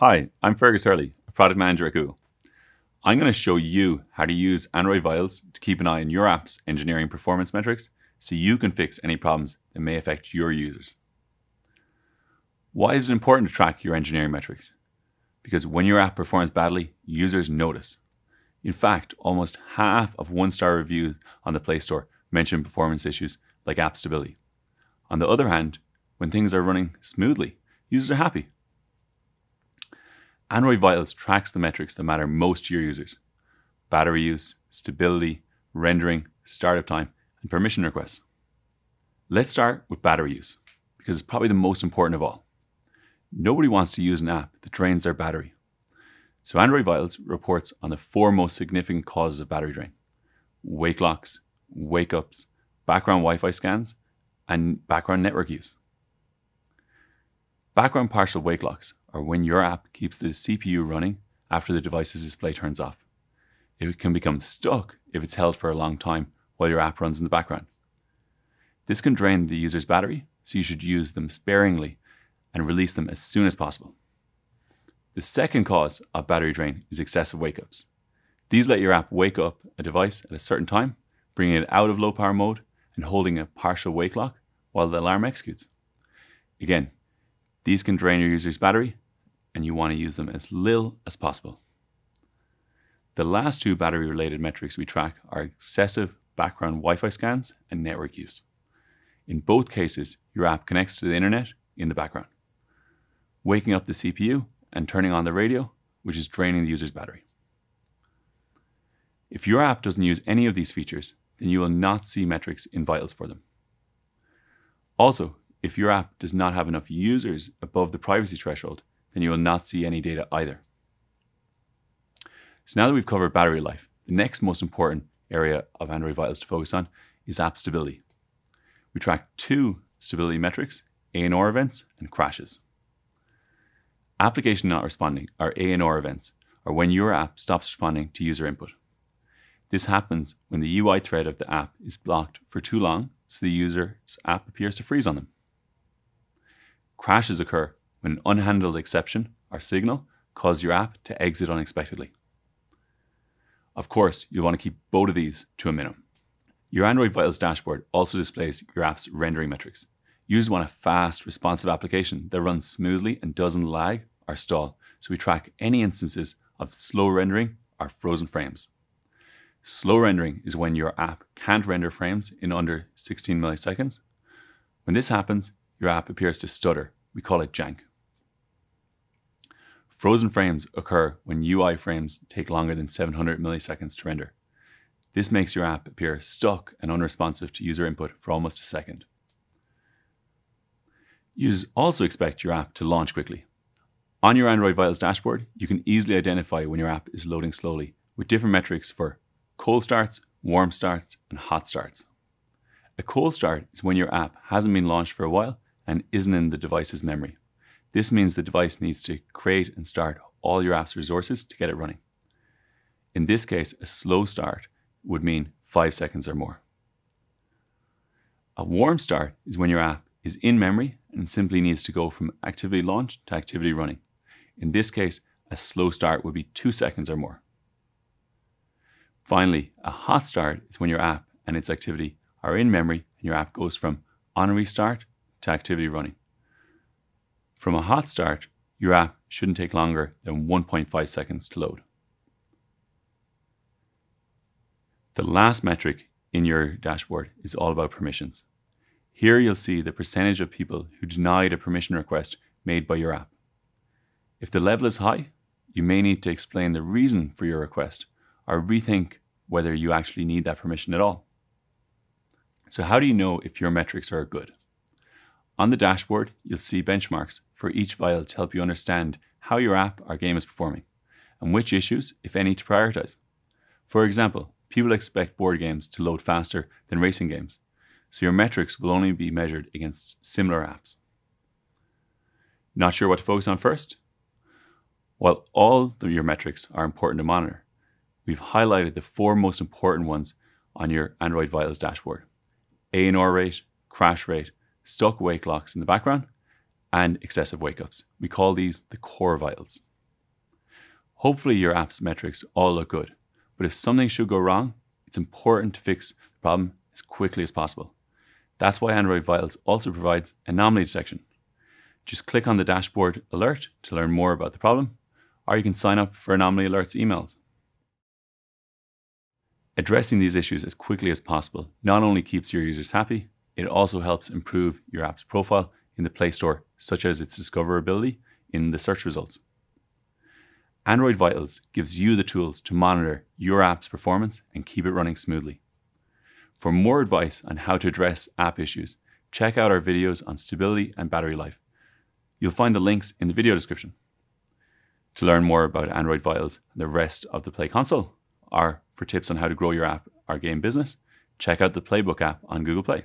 Hi, I'm Fergus Hurley, a product manager at Google. I'm going to show you how to use Android Vitals to keep an eye on your app's engineering performance metrics so you can fix any problems that may affect your users. Why is it important to track your engineering metrics? Because when your app performs badly, users notice. In fact, almost half of one-star reviews on the Play Store mention performance issues like app stability. On the other hand, when things are running smoothly, users are happy. Android Vitals tracks the metrics that matter most to your users: battery use, stability, rendering, startup time, and permission requests. Let's start with battery use, because it's probably the most important of all. Nobody wants to use an app that drains their battery. So Android Vitals reports on the four most significant causes of battery drain: wake locks, wake ups, background Wi-Fi scans, and background network use. Background partial wake locks are when your app keeps the CPU running after the device's display turns off. It can become stuck if it's held for a long time while your app runs in the background. This can drain the user's battery, so you should use them sparingly and release them as soon as possible. The second cause of battery drain is excessive wake-ups. These let your app wake up a device at a certain time, bringing it out of low power mode and holding a partial wake lock while the alarm executes. Again, these can drain your user's battery, and you want to use them as little as possible. The last two battery-related metrics we track are excessive background Wi-Fi scans and network use. In both cases, your app connects to the internet in the background, waking up the CPU and turning on the radio, which is draining the user's battery. If your app doesn't use any of these features, then you will not see metrics in Vitals for them. Also, if your app does not have enough users above the privacy threshold, then you will not see any data either. So now that we've covered battery life, the next most important area of Android Vitals to focus on is app stability. We track two stability metrics: ANR events and crashes. Application not responding, or ANR events, are when your app stops responding to user input. This happens when the UI thread of the app is blocked for too long, so the user's app appears to freeze on them. Crashes occur when an unhandled exception or signal causes your app to exit unexpectedly. Of course, you'll want to keep both of these to a minimum. Your Android Vitals dashboard also displays your app's rendering metrics. Users want a fast, responsive application that runs smoothly and doesn't lag or stall, so we track any instances of slow rendering or frozen frames. Slow rendering is when your app can't render frames in under 16 milliseconds. When this happens, your app appears to stutter. We call it jank. Frozen frames occur when UI frames take longer than 700 milliseconds to render. This makes your app appear stuck and unresponsive to user input for almost a second. Users also expect your app to launch quickly. On your Android Vitals dashboard, you can easily identify when your app is loading slowly with different metrics for cold starts, warm starts, and hot starts. A cold start is when your app hasn't been launched for a while and isn't in the device's memory. This means the device needs to create and start all your app's resources to get it running. In this case, a slow start would mean 5 seconds or more. A warm start is when your app is in memory and simply needs to go from activity launched to activity running. In this case, a slow start would be 2 seconds or more. Finally, a hot start is when your app and its activity are in memory and your app goes from on restart to activity running. From a hot start, your app shouldn't take longer than 1.5 seconds to load. The last metric in your dashboard is all about permissions. Here you'll see the percentage of people who denied a permission request made by your app. If the level is high, you may need to explain the reason for your request or rethink whether you actually need that permission at all. So how do you know if your metrics are good? On the dashboard, you'll see benchmarks for each vital to help you understand how your app or game is performing and which issues, if any, to prioritize. For example, people expect board games to load faster than racing games, so your metrics will only be measured against similar apps. Not sure what to focus on first? While all of your metrics are important to monitor, we've highlighted the four most important ones on your Android Vitals dashboard: ANR rate, crash rate, stuck wake locks in the background, and excessive wake-ups. We call these the core vitals. Hopefully your app's metrics all look good, but if something should go wrong, it's important to fix the problem as quickly as possible. That's why Android Vitals also provides anomaly detection. Just click on the dashboard alert to learn more about the problem, or you can sign up for anomaly alerts emails. Addressing these issues as quickly as possible not only keeps your users happy, it also helps improve your app's profile in the Play Store, such as its discoverability in the search results. Android Vitals gives you the tools to monitor your app's performance and keep it running smoothly. For more advice on how to address app issues, check out our videos on stability and battery life. You'll find the links in the video description. To learn more about Android Vitals and the rest of the Play Console, or for tips on how to grow your app or game business, check out the Playbook app on Google Play.